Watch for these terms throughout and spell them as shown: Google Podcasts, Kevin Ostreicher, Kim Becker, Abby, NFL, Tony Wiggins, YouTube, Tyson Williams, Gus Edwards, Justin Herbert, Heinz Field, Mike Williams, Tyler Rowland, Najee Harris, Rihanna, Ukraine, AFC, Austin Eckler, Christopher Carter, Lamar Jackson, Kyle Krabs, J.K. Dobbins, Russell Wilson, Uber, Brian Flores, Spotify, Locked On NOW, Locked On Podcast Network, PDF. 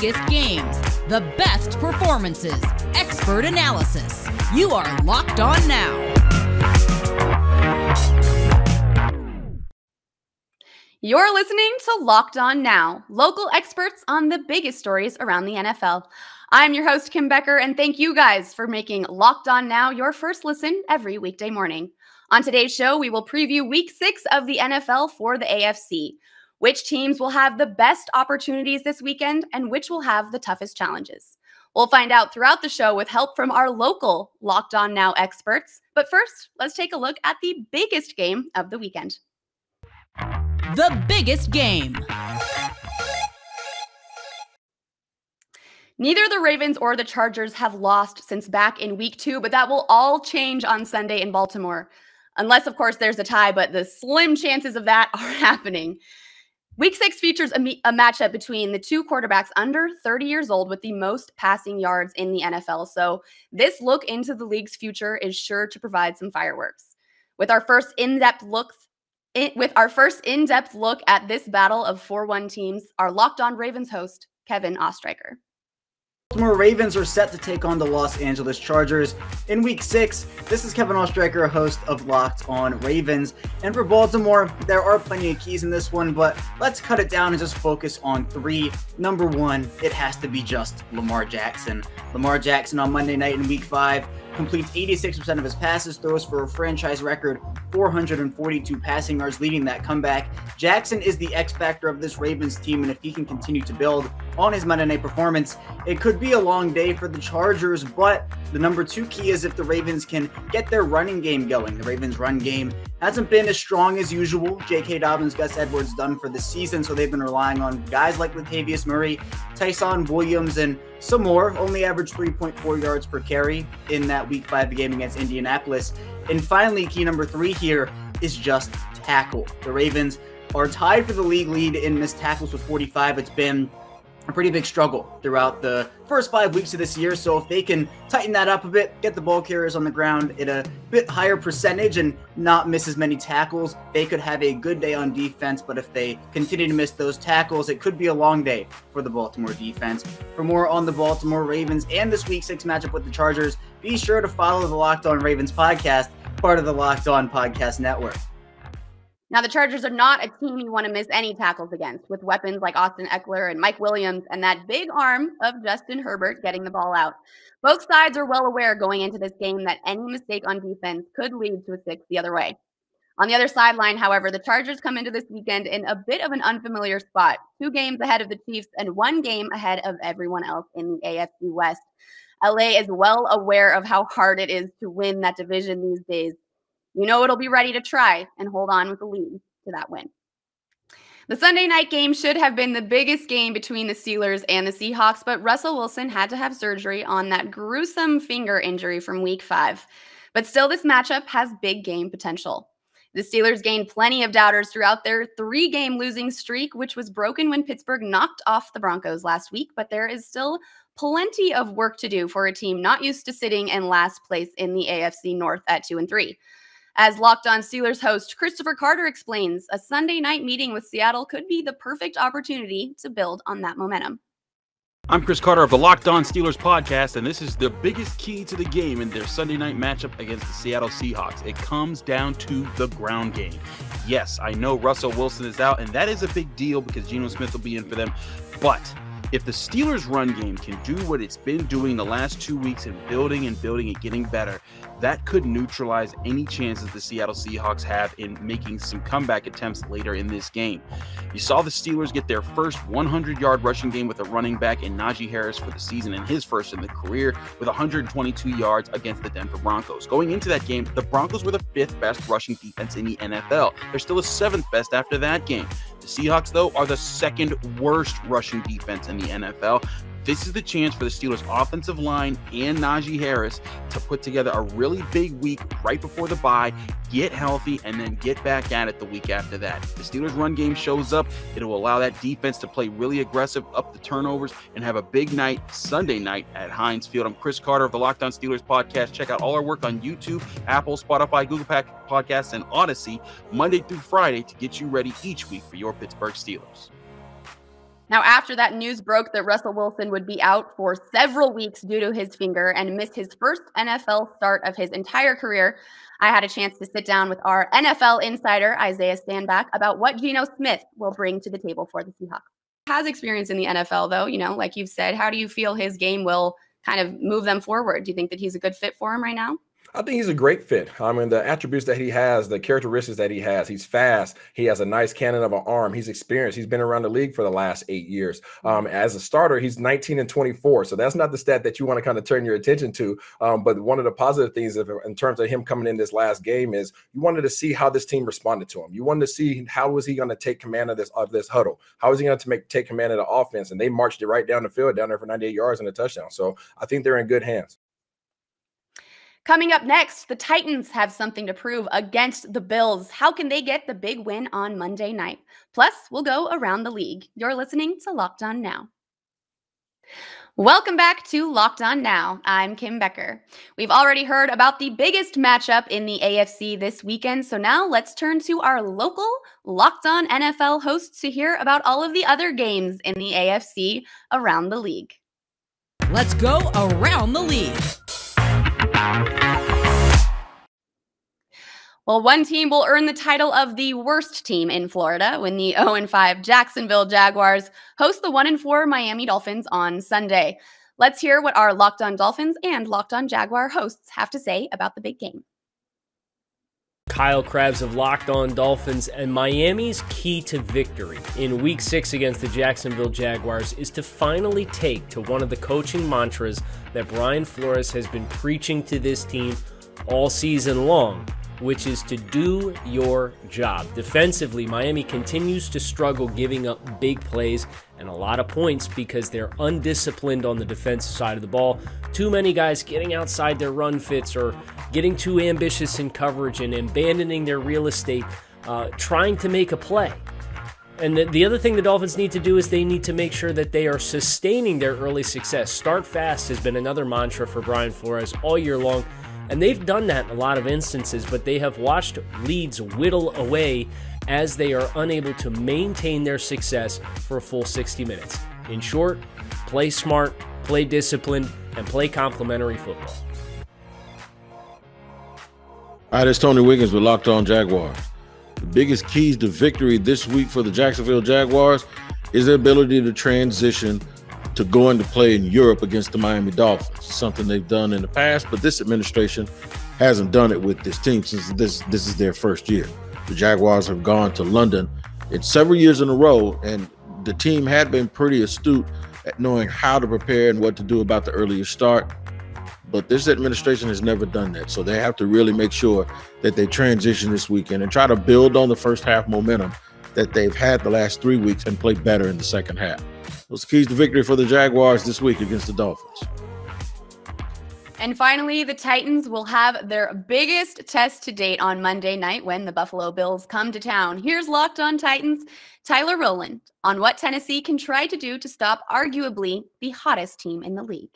biggest games, the best performances, expert analysis. You are Locked On Now. You're listening to Locked On Now, local experts on the biggest stories around the NFL. I'm your host, Kim Becker, and thank you guys for making Locked On Now your first listen every weekday morning. On today's show, we will preview Week 6 of the NFL for the AFC. Which teams will have the best opportunities this weekend and which will have the toughest challenges? We'll find out throughout the show with help from our local Locked On Now experts. But first, let's take a look at the biggest game of the weekend. The biggest game. Neither the Ravens or the Chargers have lost since back in Week 2, but that will all change on Sunday in Baltimore. Unless, of course, there's a tie, but the slim chances of that are happening. Week 6 features a matchup between the two quarterbacks under 30 years old with the most passing yards in the NFL, so this look into the league's future is sure to provide some fireworks. With our first in-depth look at this battle of 4-1 teams, our Locked On Ravens host, Kevin Ostreicher. Baltimore Ravens are set to take on the Los Angeles Chargers in Week 6. This is Kevin Ostreicher, host of Locked On Ravens. And for Baltimore, there are plenty of keys in this one, but let's cut it down and just focus on three. Number one, it has to be just Lamar Jackson. Lamar Jackson on Monday night in Week 5 completes 86% of his passes, throws for a franchise record 442 passing yards, leading that comeback. Jackson is the X factor of this Ravens team, and if he can continue to build on his Monday night performance, it could be a long day for the Chargers, but the number two key is if the Ravens can get their running game going. The Ravens' run game hasn't been as strong as usual. J.K. Dobbins, Gus Edwards done for the season, so they've been relying on guys like Latavius Murray, Tyson Williams, and some more. Only averaged 3.4 yards per carry in that Week 5 game against Indianapolis. And finally, key number three here is just tackle. The Ravens are tied for the league lead in missed tackles with 45. It's been a pretty big struggle throughout the first 5 weeks of this year, so if they can tighten that up a bit, get the ball carriers on the ground at a bit higher percentage and not miss as many tackles, they could have a good day on defense. But if they continue to miss those tackles, it could be a long day for the Baltimore defense. For more on the Baltimore Ravens and this Week 6 matchup with the Chargers, be sure to follow the Locked On Ravens podcast, part of the Locked On Podcast Network. Now, the Chargers are not a team you want to miss any tackles against, with weapons like Austin Eckler and Mike Williams and that big arm of Justin Herbert getting the ball out. Both sides are well aware going into this game that any mistake on defense could lead to a six the other way. On the other sideline, however, the Chargers come into this weekend in a bit of an unfamiliar spot, 2 games ahead of the Chiefs and 1 game ahead of everyone else in the AFC West. LA is well aware of how hard it is to win that division these days. You know it'll be ready to try and hold on with the lead to that win. The Sunday night game should have been the biggest game between the Steelers and the Seahawks, but Russell Wilson had to have surgery on that gruesome finger injury from Week 5. But still, this matchup has big game potential. The Steelers gained plenty of doubters throughout their 3-game losing streak, which was broken when Pittsburgh knocked off the Broncos last week, but there is still plenty of work to do for a team not used to sitting in last place in the AFC North at 2-3. As Locked On Steelers host Christopher Carter explains, a Sunday night meeting with Seattle could be the perfect opportunity to build on that momentum. I'm Chris Carter of the Locked On Steelers podcast, and this is the biggest key to the game in their Sunday night matchup against the Seattle Seahawks. It comes down to the ground game. Yes, I know Russell Wilson is out, and that is a big deal because Geno Smith will be in for them, but if the Steelers' run game can do what it's been doing the last 2 weeks and building and getting better, that could neutralize any chances the Seattle Seahawks have in making some comeback attempts later in this game. You saw the Steelers get their first 100-yard rushing game with a running back in Najee Harris for the season and his first in the career with 122 yards against the Denver Broncos. Going into that game, the Broncos were the 5th-best rushing defense in the NFL. They're still the 7th-best after that game. The Seahawks, though, are the 2nd-worst rushing defense in the NFL. This is the chance for the Steelers' offensive line and Najee Harris to put together a really big week right before the bye, get healthy, and then get back at it the week after that. If the Steelers' run game shows up, it'll allow that defense to play really aggressive, up the turnovers, and have a big night Sunday night at Heinz Field. I'm Chris Carter of the Locked On Steelers podcast. Check out all our work on YouTube, Apple, Spotify, Google Podcasts, and Odyssey Monday through Friday to get you ready each week for your Pittsburgh Steelers. Now, after that news broke that Russell Wilson would be out for several weeks due to his finger and missed his first NFL start of his entire career, I had a chance to sit down with our NFL insider, Isaiah Stanback, about what Geno Smith will bring to the table for the Seahawks. Has experience in the NFL, though, you know, like you've said, how do you feel his game will kind of move them forward? Do you think that he's a good fit for him right now? I think he's a great fit. I mean, the attributes that he has, the characteristics that he has, he's fast. He has a nice cannon of an arm. He's experienced. He's been around the league for the last 8 years. As a starter, he's 19-24. So that's not the stat that you want to kind of turn your attention to. But one of the positive things in terms of him coming in this last game is you wanted to see how this team responded to him. You wanted to see how was he going to take command of this huddle? How is he going to take command of the offense? And they marched it right down the field, down there for 98 yards and a touchdown. So I think they're in good hands. Coming up next, the Titans have something to prove against the Bills. How can they get the big win on Monday night? Plus, we'll go around the league. You're listening to Locked On Now. Welcome back to Locked On Now. I'm Kim Becker. We've already heard about the biggest matchup in the AFC this weekend, so now let's turn to our local Locked On NFL hosts to hear about all of the other games in the AFC around the league. Let's go around the league. Well, one team will earn the title of the worst team in Florida when the 0-5 Jacksonville Jaguars host the 1-4 Miami Dolphins on Sunday. Let's hear what our Locked On Dolphins and Locked On Jaguar hosts have to say about the big game. Kyle Krabs of Locked On Dolphins, and Miami's key to victory in Week 6 against the Jacksonville Jaguars is to finally take to one of the coaching mantras that Brian Flores has been preaching to this team all season long, which is to do your job. Defensively, Miami continues to struggle giving up big plays and a lot of points because they're undisciplined on the defensive side of the ball. Too many guys getting outside their run fits or getting too ambitious in coverage and abandoning their real estate, trying to make a play. And the other thing the Dolphins need to do is they need to make sure that they are sustaining their early success. Start fast has been another mantra for Brian Flores all year long. And they've done that in a lot of instances, but they have watched leads whittle away as they are unable to maintain their success for a full 60 minutes. In short, play smart, play disciplined, and play complementary football. All right, it's Tony Wiggins with Locked On Jaguars. The biggest keys to victory this week for the Jacksonville Jaguars is their ability to transition to going to play in Europe against the Miami Dolphins, something they've done in the past, but this administration hasn't done it with this team since this is their first year. The Jaguars have gone to London in several years in a row, and the team had been pretty astute at knowing how to prepare and what to do about the earlier start, but this administration has never done that. So they have to really make sure that they transition this weekend and try to build on the first half momentum that they've had the last 3 weeks and play better in the second half. Those are the keys to victory for the Jaguars this week against the Dolphins. And finally, the Titans will have their biggest test to date on Monday night when the Buffalo Bills come to town. Here's Locked On Titans' Tyler Rowland on what Tennessee can try to do to stop arguably the hottest team in the league.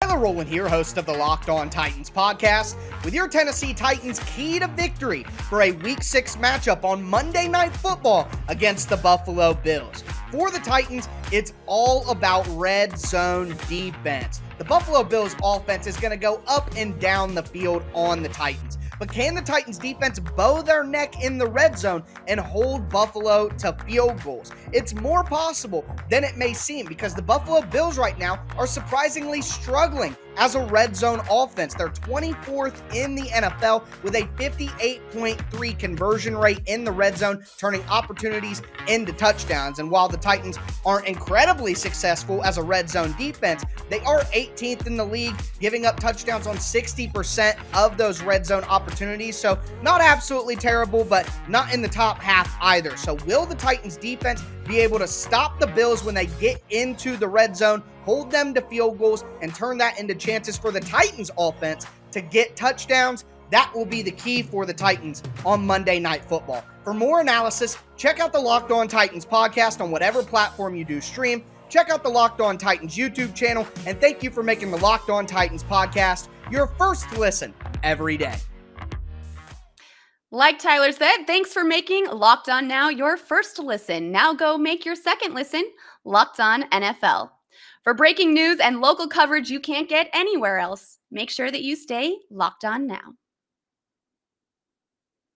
Tyler Rowland here, host of the Locked On Titans podcast, with your Tennessee Titans key to victory for a Week 6 matchup on Monday Night Football against the Buffalo Bills. For the Titans, it's all about red zone defense. The Buffalo Bills offense is going to go up and down the field on the Titans. But can the Titans defense bow their neck in the red zone and hold Buffalo to field goals? It's more possible than it may seem because the Buffalo Bills right now are surprisingly struggling as a red zone offense. They're 24th in the NFL with a 58.3% conversion rate in the red zone, turning opportunities into touchdowns. And while the Titans aren't incredibly successful as a red zone defense, they are 18th in the league, giving up touchdowns on 60% of those red zone opportunities. So not absolutely terrible, but not in the top half either. So will the Titans defense be able to stop the Bills when they get into the red zone, hold them to field goals, and turn that into chances for the Titans offense to get touchdowns? That will be the key for the Titans on Monday Night Football. For more analysis, check out the Locked On Titans podcast on whatever platform you do stream. Check out the Locked On Titans YouTube channel, and thank you for making the Locked On Titans podcast your first listen every day. Like Tyler said, thanks for making Locked On Now your first listen. Now go make your second listen, Locked On NFL. For breaking news and local coverage you can't get anywhere else, make sure that you stay Locked On Now.